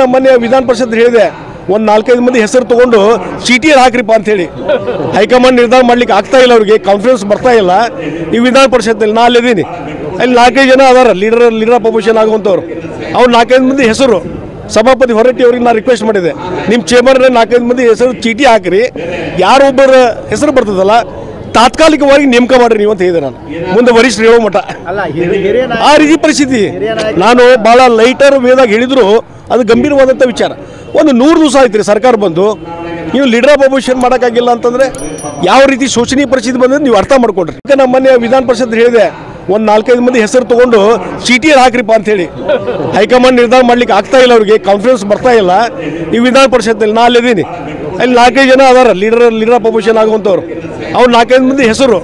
ನಮ್ಮ ಮನೆ ವಿಧಾನ ಪರಿಷತ್ ಹೇಳಿದೆ ಒಂದು 4-5 ಮಂದಿ ಹೆಸರು ತಗೊಂಡು ಸಿಟಿಯಲ್ಲಿ ಹಾಕ್ರಿಪ್ಪ ಅಂತ ಹೇಳಿ ಹೈಕಮಾಂಡ್ ನಿರ್ಧಾರ ಮಾಡ್ಲಿಕ್ಕೆ ಆಗ್ತಾ ಇಲ್ಲ ಅವರಿಗೆ ಕಾನ್ಫಿಡೆನ್ಸ್ ಬರ್ತಾ ಇಲ್ಲ ಈ ವಿಧಾನ ಪರಿಷತ್ನಲ್ಲಿ ನಾನು ಅಲ್ಲಿದ್ದೀನಿ ಅಲ್ಲಿ 4-5 ಜನ ಅದರ ಲೀಡರ್ ಅಪೋಸಿಷನ್ ಆಗುವಂತವರು ಅವರು 4-5 ಮಂದಿ ಹೆಸರು सभापति होराटी ना रिक्वेस्ट माडिदे निम्म चेंबर 4-5 मंदी हेसरु चीटी हाकिरी यार ओब्बर हेसरु बर्तदल्ल तात्कालिकवागि नेमक माड्रि नीवु अंत हेळिदे नानु मुंदे वरिष्ठ हेळो मट अल्ल आ रीति परिस्थिति नानु बहळ लाइटर वेदागि हेळिद्रू अदु गंभीरवादंत विचार ओंदु 100 दिवस आयत्रि सरकार बंदु नीवु लीडर ऑफ अपोजिशन माडकागिल्ल अंतंद्रे याव रीति शोषणीय परिस्थिति बंदंत नीवु अर्थ माड्कोंड्रि नम्म मने विधान परिषत् हेळिदे ಒಂದು 4-5 ಮಂದಿ ಹೆಸರು ತಗೊಂಡು ಸಿಟಿಯಲ್ಲಿ ಹಾಕ್ರಿಪ್ಪ ಅಂತ ಹೇಳಿ ಹೈಕಮಾಂಡ್ ನಿರ್ಧಾರ ಮಾಡ್ಲಿಕ್ಕೆ ಆಗ್ತಾ ಇಲ್ಲ ಅವರಿಗೆ ಕಾನ್ಫಿಡೆನ್ಸ್ ಬರ್ತಾ ಇಲ್ಲ ಈ ವಿಧಾನ ಪರಿಷತ್ನಲ್ಲಿ ನಾನು ಅಲ್ಲಿದ್ದೀನಿ ಅಲ್ಲಿ 4-5 ಜನ ಅದರ ಲೀಡರ್ ಅಪೋಸಿಷನ್ ಆಗುವಂತವರು ಅವರು 4-5 ಮಂದಿ ಹೆಸರು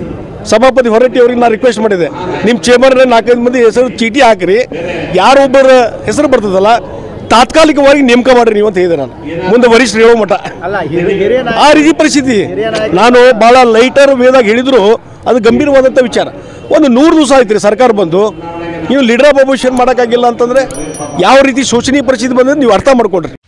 ಸಭಾಪತಿ ಹೊರಟ್ಟಿ ಅವರಿಗೆ ನಾನು ರಿಕ್ವೆಸ್ಟ್ ಮಾಡಿದೆ ನಿಮ್ಮ ಚೇಂಬರ್ 4-5 ಮಂದಿ ಹೆಸರು ಚೀಟಿ ಹಾಕ್ರಿ ಯಾರು ಒಬ್ಬರ ಹೆಸರು ಬರ್ತದಲ್ಲ ತಾತ್ಕಾಲಿಕವಾಗಿ ನೇಮಕ ಮಾಡ್ರಿ ನೀವು ಅಂತ ಹೇಳಿದೆ ನಾನು ಮುಂದೆ ವರಿಷ್ಠರು ಹೇಳೋ ಮಟ ಆ ರೀತಿ ಪರಿಸ್ಥಿತಿ ನಾನು ಬಹಳ ಲೈಟರ್ ವೇದಾಗಿ ಹೇಳಿದ್ರು ಅದು ಗಂಭೀರವಾದಂತ ವಿಚಾರ ಒಂದು 100 ದಿವಸ ಆಯ್ತು ಸರ್ಕಾರ ಬಂದು ನೀವು ಲೀಡರ್ ಆಫ್ ಅಪೋಸಿಷನ್ ಮಾಡಕಾಗಿಲ್ಲ ಅಂತಂದ್ರೆ ಯಾವ ರೀತಿ ಶೋಷಣೀಯ ಪರಿಸ್ಥಿತಿ ಬಂದ್ರೆ ನೀವು ಅರ್ಥ ಮಾಡ್ಕೊಂಡ್ರಿ।